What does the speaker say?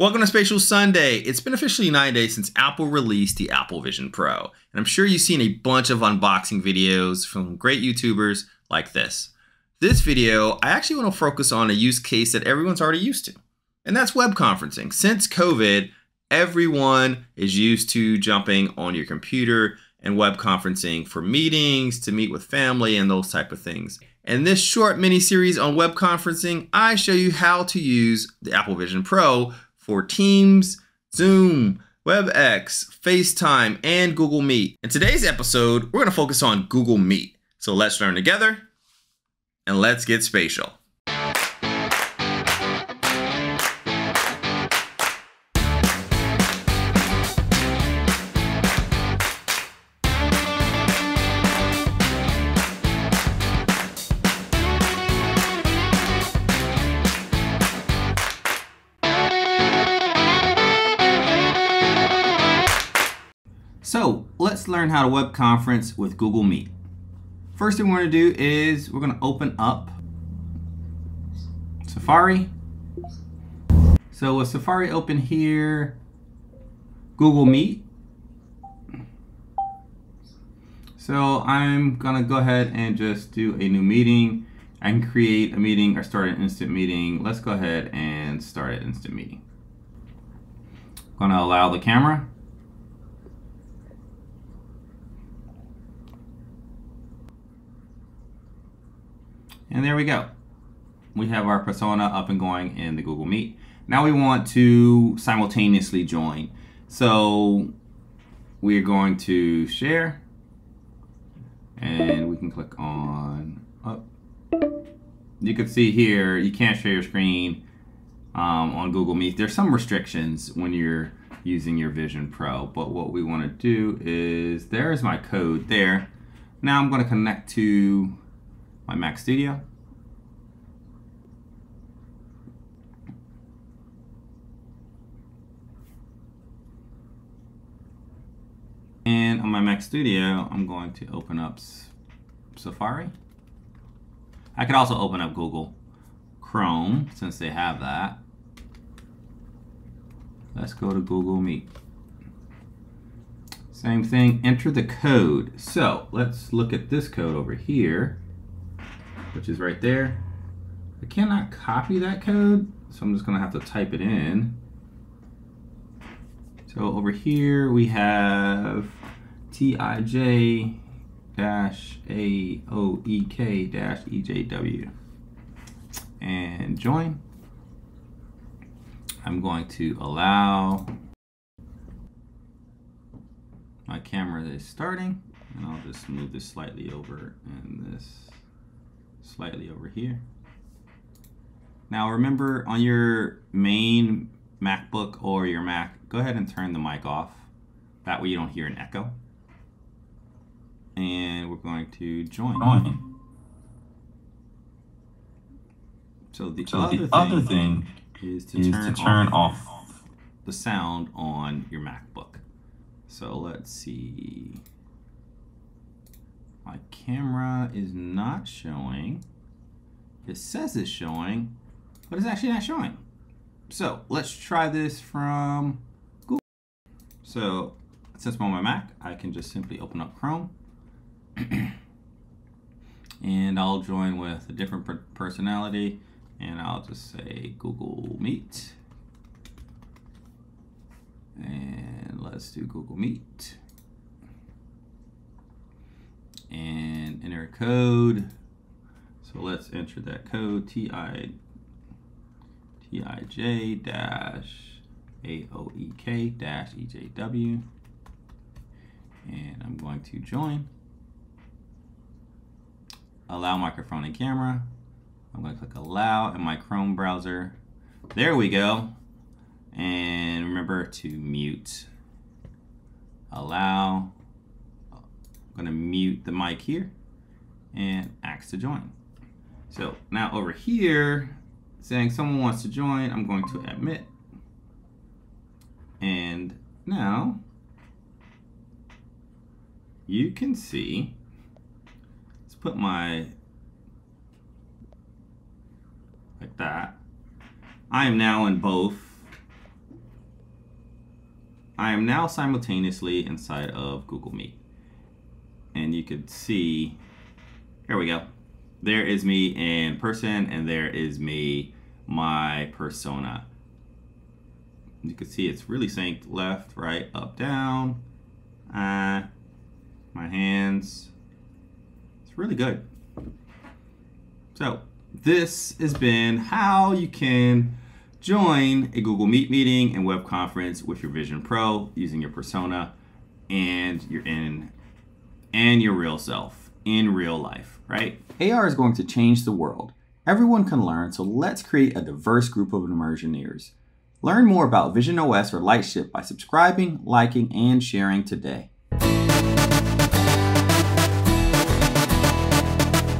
Welcome to Spatial Sunday. It's been officially 9 days since Apple released the Apple Vision Pro, and I'm sure you've seen a bunch of unboxing videos from great YouTubers like this. This video, I actually want to focus on a use case that everyone's already used to, and that's web conferencing. Since COVID, everyone is used to jumping on your computer and web conferencing for meetings, to meet with family, and those type of things. In this short mini-series on web conferencing, I show you how to use the Apple Vision Pro for Teams, Zoom, WebEx, FaceTime, and Google Meet. In today's episode, we're gonna focus on Google Meet. So let's learn together and let's get spatial. So let's learn how to web conference with Google Meet. First thing we're going to do is we're going to open up Safari. So with Safari open here, Google Meet. So I'm going to go ahead and just do a new meeting. I can create a meeting or start an instant meeting. Let's go ahead and start an instant meeting. I'm going to allow the camera. And there we go. We have our persona up and going in the Google Meet. Now we want to simultaneously join. So we're going to share and we can click on up. You can see here, you can't share your screen on Google Meet. There's some restrictions when you're using your Vision Pro, but what we want to do is, there's my code there. Now I'm going to connect to my Mac Studio. And on my Mac Studio, I'm going to open up Safari. I could also open up Google Chrome since they have that. Let's go to Google Meet. Same thing, enter the code. So let's look at this code over here, which is right there. I cannot copy that code, so I'm just gonna have to type it in. So over here we have TIJ-AOEK-EJW and join. I'm going to allow my camera that is starting, and I'll just move this slightly over and this slightly over here. Now remember, on your main MacBook or your Mac, go ahead and turn the mic off. That way you don't hear an echo. And we're going to join. So the other thing is to turn off the sound on your MacBook. So let's see. My camera is not showing. It says it's showing, but it's actually not showing. So let's try this from Google. So since I'm on my Mac, I can just simply open up Chrome and I'll join with a different personality, and I'll just say Google Meet. And let's do Google Meet. And enter a code. So let's enter that code, TIJ-AOEK-EJW. And I'm going to join. Allow microphone and camera. I'm going to click allow in my Chrome browser. There we go. And remember to mute. Allow. I'm gonna mute the mic here and ask to join. So now over here, saying someone wants to join, I'm going to admit. And now you can see, let's put my, like that. I am now in both I am now simultaneously inside of Google Meet. And you could see, here we go. There is me in person and there is me, my persona. You can see it's really synced left, right, up, down. My hands, it's really good. So this has been how you can join a Google Meet meeting and web conference with your Vision Pro using your persona and your real self in real life, right? AR is going to change the world. Everyone can learn, so let's create a diverse group of immersioneers. Learn more about Vision OS or Lightship by subscribing, liking, and sharing today.